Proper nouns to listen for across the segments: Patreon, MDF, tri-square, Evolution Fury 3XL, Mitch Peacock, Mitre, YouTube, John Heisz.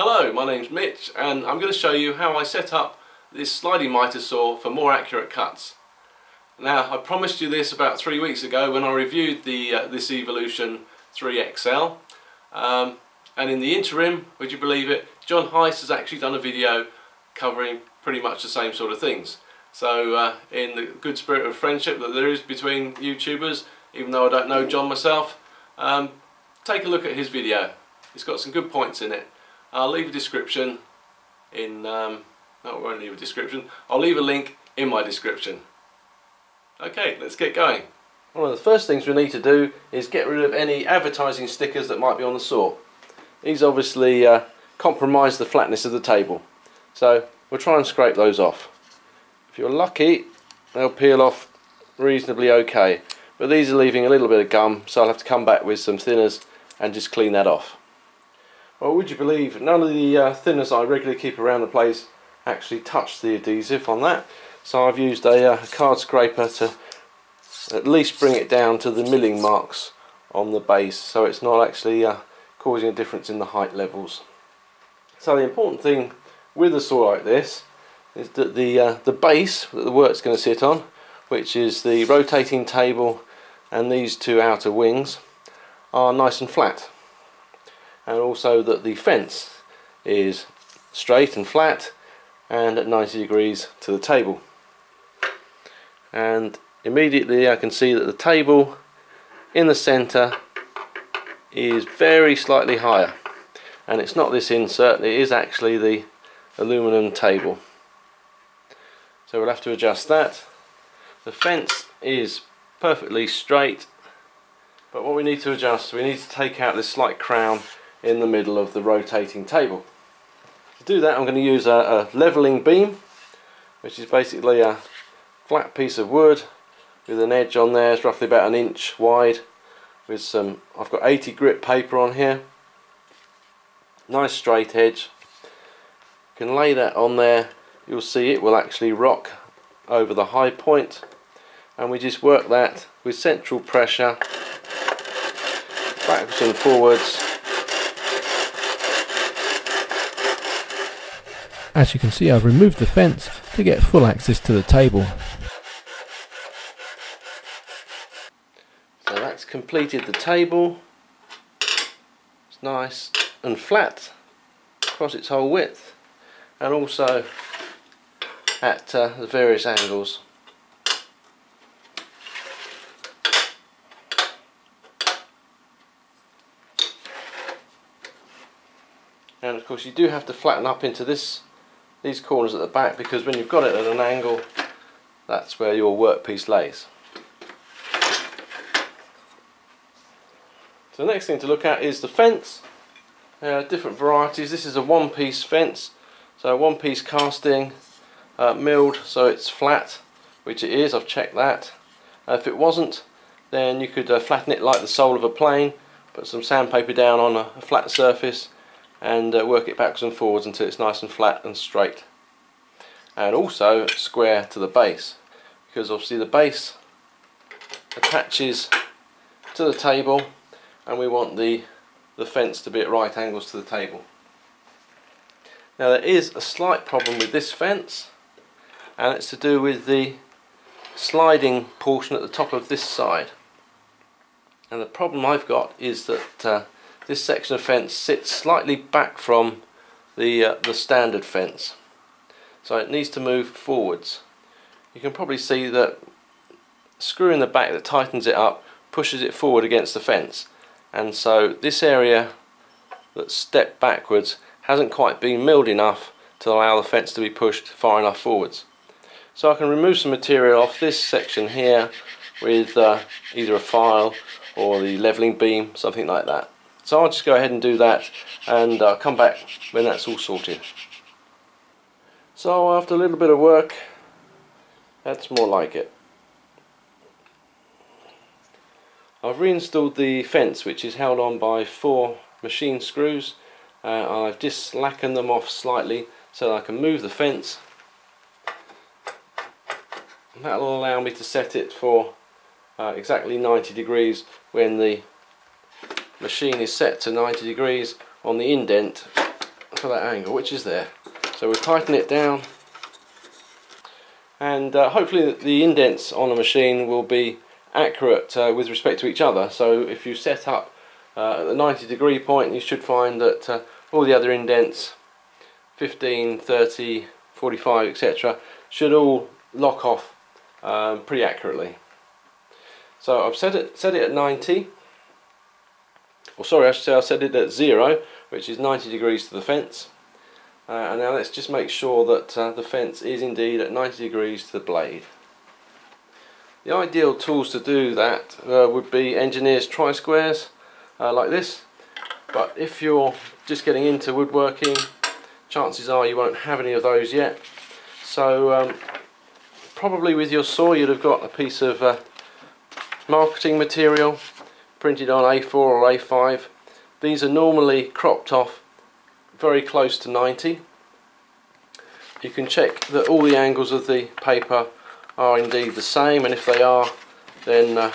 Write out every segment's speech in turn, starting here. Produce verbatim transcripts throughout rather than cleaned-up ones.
Hello, my name's Mitch and I'm going to show you how I set up this sliding mitre saw for more accurate cuts. Now, I promised you this about three weeks ago when I reviewed the uh, this Evolution three X L, um, and in the interim, would you believe it, John Heisz has actually done a video covering pretty much the same sort of things. So uh, in the good spirit of friendship that there is between YouTubers, even though I don't know John myself, um, take a look at his video. It's got some good points in it. I'll leave a description in, um, no, I won't leave a description, I'll leave a link in my description. Okay, let's get going. One of the first things we need to do is get rid of any advertising stickers that might be on the saw. These obviously uh, compromise the flatness of the table, so we'll try and scrape those off. If you're lucky, they'll peel off reasonably okay, but these are leaving a little bit of gum, so I'll have to come back with some thinners and just clean that off. Well, would you believe, none of the uh, thinners I regularly keep around the place actually touch the adhesive on that, so I've used a uh, card scraper to at least bring it down to the milling marks on the base, so it's not actually uh, causing a difference in the height levels. So the important thing with a saw like this is that the, uh, the base that the work's going to sit on, which is the rotating table and these two outer wings, are nice and flat. And also that the fence is straight and flat and at ninety degrees to the table. And immediately I can see that the table in the centre is very slightly higher, and it's not this insert, it is actually the aluminum table. So we'll have to adjust that. The fence is perfectly straight, but what we need to adjust, we need to take out this slight crown in the middle of the rotating table. To do that, I'm going to use a, a levelling beam, which is basically a flat piece of wood with an edge on there. It's roughly about an inch wide. With some, I've got eighty grit paper on here. Nice straight edge. You can lay that on there. You'll see it will actually rock over the high point, and we just work that with central pressure backwards and forwards. As you can see, I've removed the fence to get full access to the table. So that's completed the table. It's nice and flat across its whole width, and also at uh, the various angles. And of course you do have to flatten up into this these corners at the back, because when you've got it at an angle, that's where your workpiece lays. So the next thing to look at is the fence. There are different varieties. This is a one-piece fence, so one-piece casting, uh, milled, so it's flat, which it is. I've checked that. Uh, if it wasn't, then you could uh, flatten it like the sole of a plane, put some sandpaper down on a, a flat surface, and uh, work it backwards and forwards until it's nice and flat and straight, and also square to the base, because obviously the base attaches to the table and we want the, the fence to be at right angles to the table. Now there is a slight problem with this fence, and it's to do with the sliding portion at the top of this side, and the problem I've got is that uh, this section of fence sits slightly back from the, uh, the standard fence, so it needs to move forwards. You can probably see that screw in the back that tightens it up pushes it forward against the fence, and so this area that's stepped backwards hasn't quite been milled enough to allow the fence to be pushed far enough forwards. So I can remove some material off this section here with uh, either a file or the levelling beam, something like that. So I'll just go ahead and do that, and I'll come back when that's all sorted. So after a little bit of work, that's more like it. I've reinstalled the fence, which is held on by four machine screws. Uh, I've just slackened them off slightly so that I can move the fence. And that'll allow me to set it for uh, exactly ninety degrees when the machine is set to ninety degrees on the indent for that angle, which is there. So we tighten it down, and uh, hopefully the indents on a machine will be accurate uh, with respect to each other. So if you set up uh, at the ninety degree point, you should find that uh, all the other indents, fifteen, thirty, forty-five, et cetera, should all lock off um, pretty accurately. So I've set it set it at ninety. Well, sorry, I should say I set it at zero, which is ninety degrees to the fence. Uh, and now let's just make sure that uh, the fence is indeed at ninety degrees to the blade. The ideal tools to do that uh, would be engineers' tri-squares, uh, like this. But if you're just getting into woodworking, chances are you won't have any of those yet. So um, probably with your saw you'd have got a piece of uh, marketing material printed on A four or A five. These are normally cropped off very close to ninety. You can check that all the angles of the paper are indeed the same, and if they are, then uh,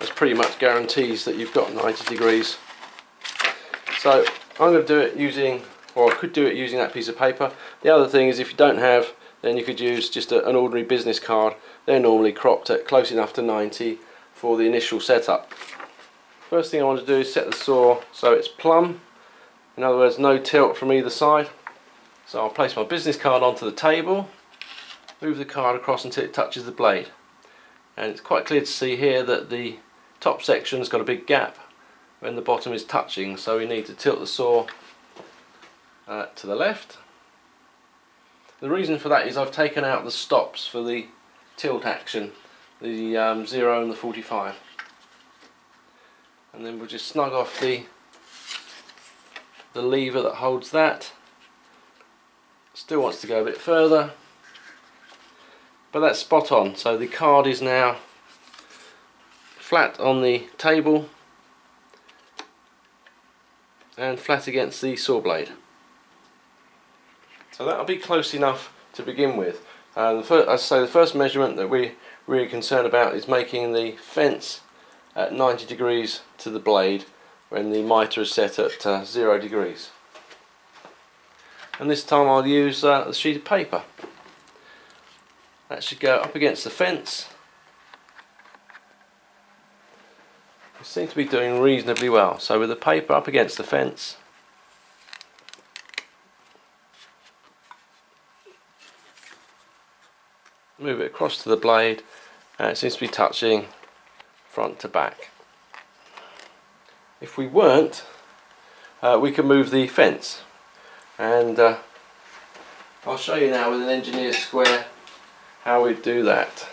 that pretty much guarantees that you've got ninety degrees. So I'm going to do it using, or I could do it using that piece of paper. The other thing is, if you don't have, then you could use just a, an ordinary business card. They're normally cropped at close enough to ninety for the initial setup. First thing I want to do is set the saw so it's plumb, in other words no tilt from either side. So I'll place my business card onto the table, move the card across until it touches the blade, and it's quite clear to see here that the top section has got a big gap when the bottom is touching, so we need to tilt the saw uh, to the left. The reason for that is I've taken out the stops for the tilt action, the um, zero and the forty-five. And then we'll just snug off the the lever that holds that. Still wants to go a bit further, but that's spot on. So the card is now flat on the table and flat against the saw blade. So that'll be close enough to begin with. Uh, the first, as I say, the first measurement that we're really concerned about is making the fence at ninety degrees to the blade when the mitre is set at uh, zero degrees. And this time I'll use uh, a sheet of paper. That should go up against the fence. We seem to be doing reasonably well. So with the paper up against the fence, move it across to the blade, and it seems to be touching front to back. If we weren't, uh, we can move the fence, and uh, I'll show you now with an engineer's square how we do that.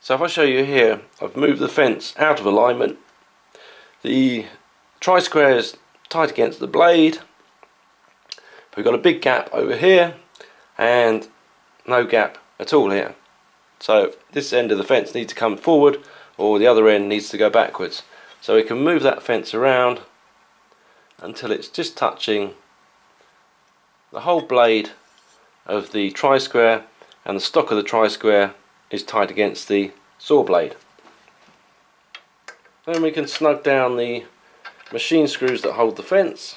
So if I show you here, I've moved the fence out of alignment, the tri-square is tight against the blade, but we've got a big gap over here and no gap at all here. So this end of the fence needs to come forward, or the other end needs to go backwards. So we can move that fence around until it's just touching the whole blade of the tri-square, and the stock of the tri-square is tight against the saw blade. Then we can snug down the machine screws that hold the fence.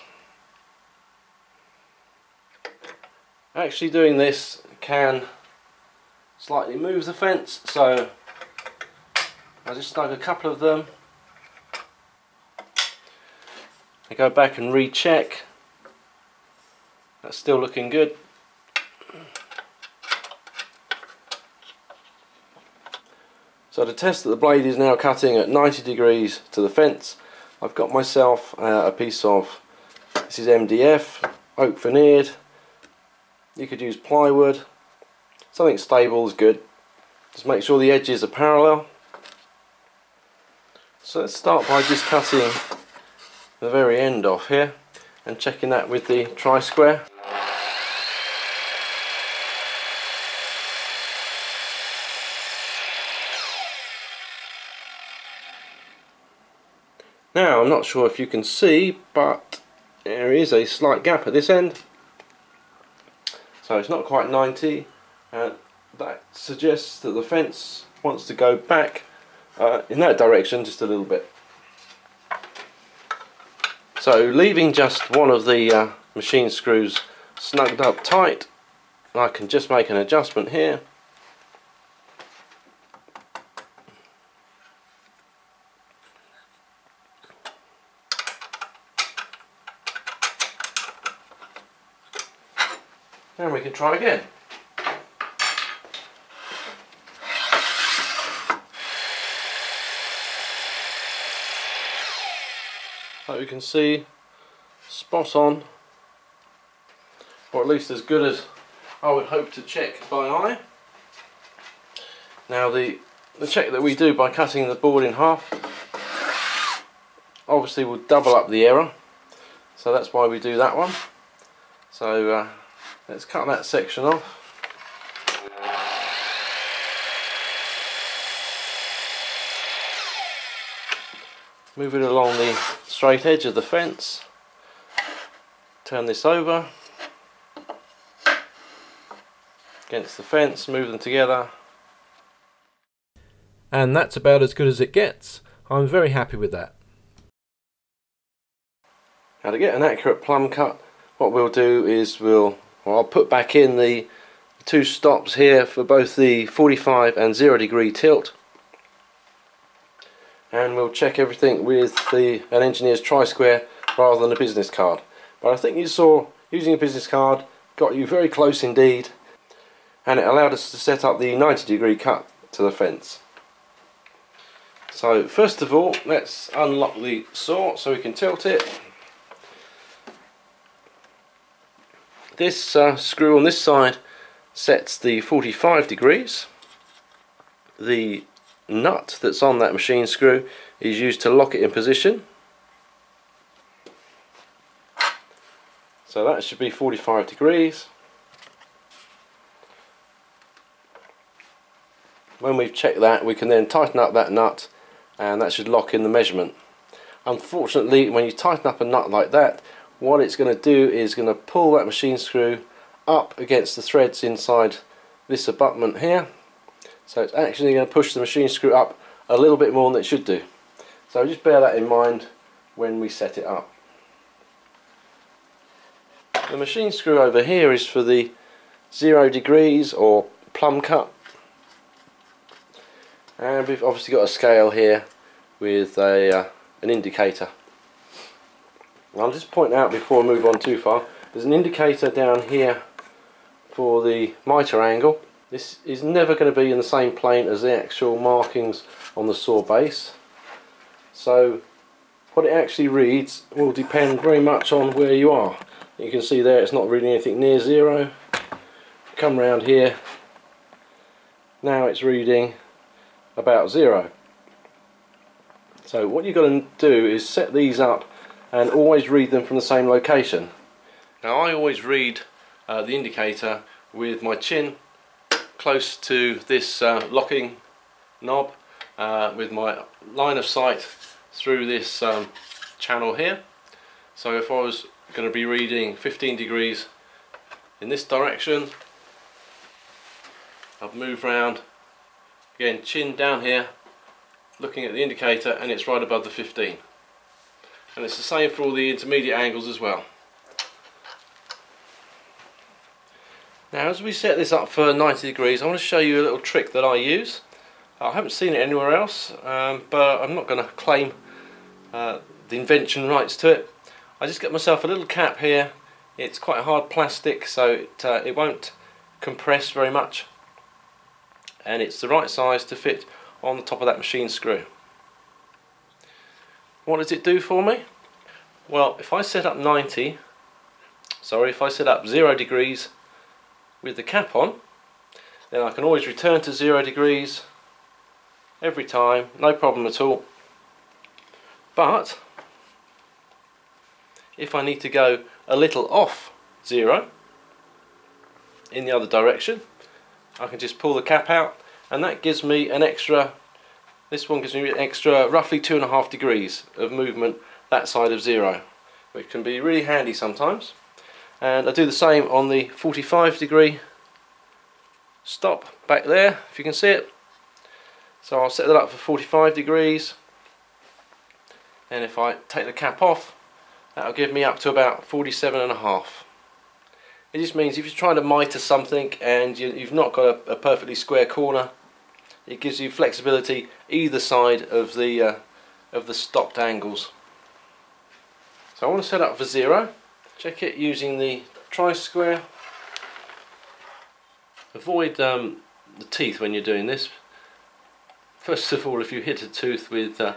Actually doing this can slightly move the fence, so I just snug a couple of them. I go back and recheck. That's still looking good. So to test that the blade is now cutting at ninety degrees to the fence, I've got myself uh, a piece of, this is M D F, oak veneered. You could use plywood. Something stable is good. Just make sure the edges are parallel. So let's start by just cutting the very end off here and checking that with the tri-square. Now, I'm not sure if you can see, but there is a slight gap at this end. So it's not quite ninety, and that suggests that the fence wants to go back uh, in that direction just a little bit. So leaving just one of the uh, machine screws snugged up tight, I can just make an adjustment here. And we can try again. Like you can see, spot on, or at least as good as I would hope to check by eye. Now the, the check that we do by cutting the board in half obviously will double up the error, so that's why we do that one. So uh, let's cut that section off. Move it along the straight edge of the fence, turn this over against the fence, move them together. And that's about as good as it gets. I'm very happy with that. Now to get an accurate plumb cut, what we'll do is we'll, well, I'll put back in the two stops here for both the forty-five and zero degree tilt. And we'll check everything with the an engineer's tri-square rather than a business card. But I think you saw using a business card got you very close indeed, and it allowed us to set up the ninety degree cut to the fence. So first of all, let's unlock the saw so we can tilt it. This uh, screw on this side sets the forty-five degrees. The nut that's on that machine screw is used to lock it in position, so that should be forty-five degrees. When we've checked that, we can then tighten up that nut and that should lock in the measurement. Unfortunately, when you tighten up a nut like that, what it's going to do is going to pull that machine screw up against the threads inside this abutment here. So it's actually going to push the machine screw up a little bit more than it should do. So just bear that in mind when we set it up. The machine screw over here is for the zero degrees or plumb cut. And we've obviously got a scale here with a, uh, an indicator. And I'll just point out before I move on too far, there's an indicator down here for the mitre angle. This is never going to be in the same plane as the actual markings on the saw base. So what it actually reads will depend very much on where you are. You can see there it's not reading anything near zero. Come round here, now it's reading about zero. So what you've got to do is set these up and always read them from the same location. Now I always read uh, the indicator with my chin close to this uh, locking knob, uh, with my line of sight through this um, channel here. So if I was going to be reading fifteen degrees in this direction, I'd move round again, chin down here, looking at the indicator, and it's right above the fifteen. And it's the same for all the intermediate angles as well. Now as we set this up for ninety degrees, I want to show you a little trick that I use. I haven't seen it anywhere else, um, but I'm not going to claim uh, the invention rights to it. I just got myself a little cap here. It's quite hard plastic, so it, uh, it won't compress very much, and it's the right size to fit on the top of that machine screw. What does it do for me? Well, if I set up ninety, sorry, if I set up zero degrees with the cap on, then I can always return to zero degrees every time, no problem at all. But if I need to go a little off zero in the other direction, I can just pull the cap out, and that gives me an extra, this one gives me an extra roughly two and a half degrees of movement that side of zero, which can be really handy sometimes. And I do the same on the forty-five degree stop back there, if you can see it. So I'll set that up for forty-five degrees, and if I take the cap off, That'll give me up to about forty-seven and a half. It just means if you're trying to mitre something and you, you've not got a, a perfectly square corner, it gives you flexibility either side of the uh, of the stopped angles. So I want to set up for zero. Check it using the tri-square. Avoid um, the teeth when you're doing this. First of all, if you hit a tooth with uh,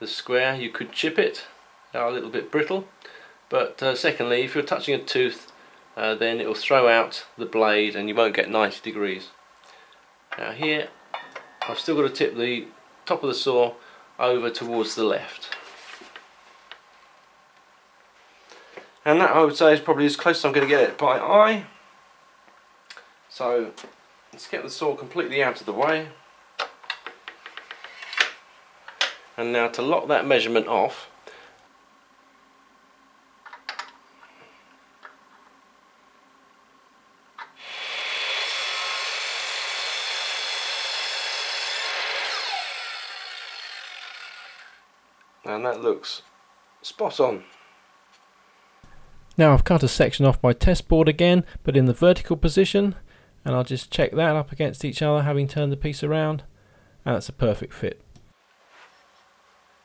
the square, you could chip it. They are a little bit brittle. But uh, secondly, if you're touching a tooth, Uh, then it will throw out the blade and you won't get ninety degrees. Now here I've still got to tip the top of the saw over towards the left, and that I would say is probably as close as I'm going to get it by eye. So let's get the saw completely out of the way, and now to lock that measurement off, and that looks spot on. Now I've cut a section off my test board again, but in the vertical position, and I'll just check that up against each other, having turned the piece around, and that's a perfect fit.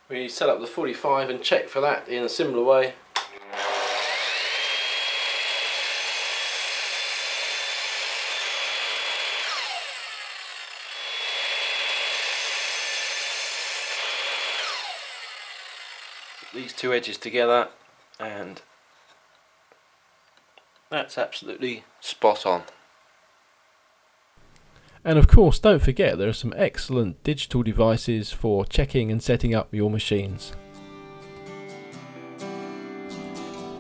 We set up the forty-five and check for that in a similar way. These two edges together, and that's absolutely spot on. And of course, don't forget there are some excellent digital devices for checking and setting up your machines.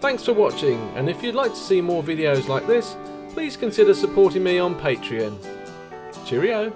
Thanks for watching, and if you'd like to see more videos like this, please consider supporting me on Patreon. Cheerio!